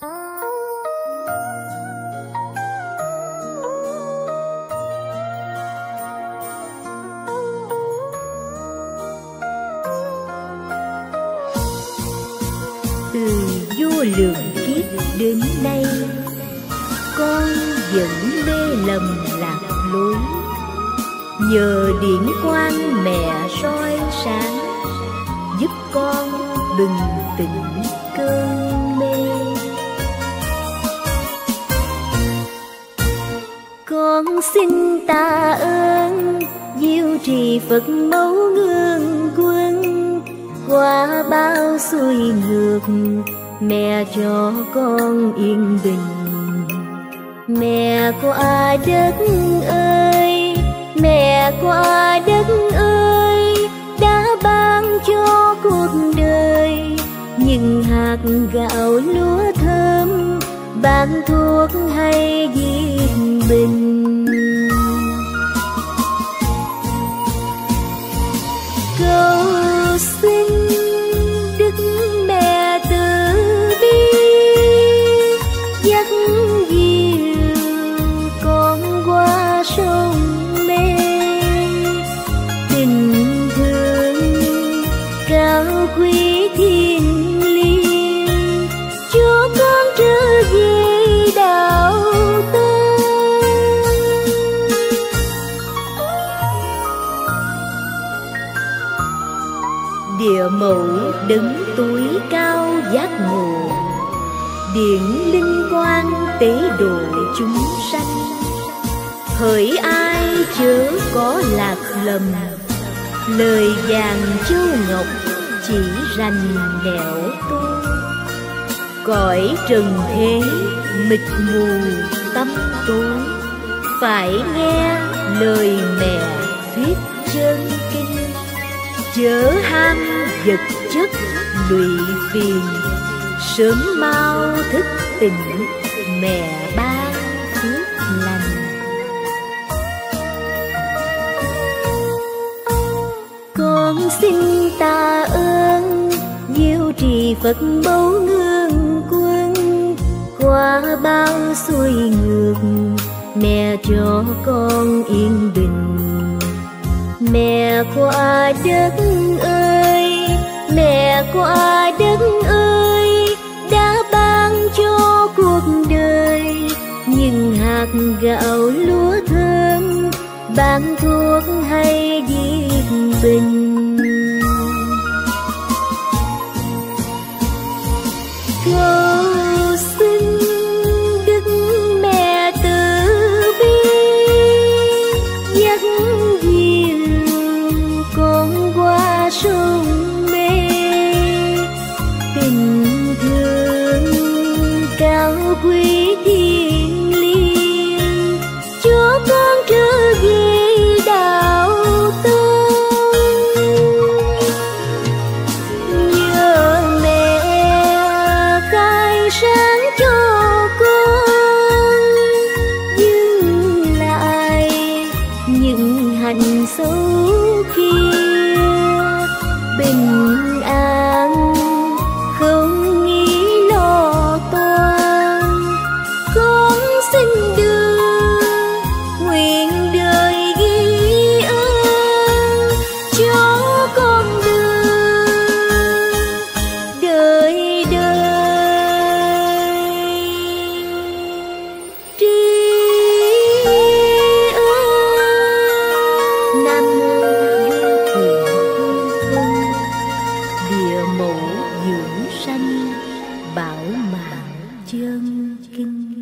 Từ vô lượng kiếp đến nay, con vẫn mê lầm lạc lối. Nhờ điển quang mẹ soi sáng, giúp con bừng tỉnh cơn mê. Con xin tạ ơn Diêu Trì Phật Mẫu Ngương Quân, qua bao xuôi ngược mẹ cho con yên bình. Mẹ qua đất ơi, mẹ qua đất ơi, đã ban cho cuộc đời những hạt gạo lúa thơm, bán thuốc hay diệt bình. Câu xin Đức Mẹ từ bi dắt dìu con qua sông mê. Tình thương cao quý thiêng liêng cho con trở về đạo tâm. Địa Mẫu đứng tối cao giác ngộ, điển linh quang tế độ chúng sanh. Hỡi ai chớ có lạc lầm, lời vàng châu ngọc chỉ rành nẻo tôi. Cõi trần thế mịt mù tâm tối, phải nghe lời mẹ thuyết chân kinh. Chớ ham vật chất lụy phiền, sớm mau thức tỉnh mẹ ban phước lành. Con xin tạ ơn Diêu Trì Phật Mẫu Ngương Quân, qua bao xuôi ngược mẹ cho con yên bình. Mẹ qua đất ơi, mẹ qua đất ơi, đã ban cho cuộc đời những hạt gạo lúa thơm, bán thuốc hay diệt bình. Câu xin Đức Mẹ từ bi dắt dìu con qua sông mê. Tình thương cao quý thiêng liêng cho con trở về đạo tâm. Nhờ mẹ khai sáng cho con, dừng lại những hành xấu kia. Bình an không nghĩ lo toan, con xin đưa nguyện đời ghi ơn cho con đường đời đời tri ân. Địa Mẫu dưỡng sanh bảo mạng chân kinh.